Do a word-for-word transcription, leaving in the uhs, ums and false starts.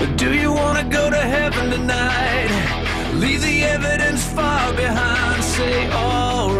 But do you want to go to heaven tonight? Leave the evidence far behind. Say all right.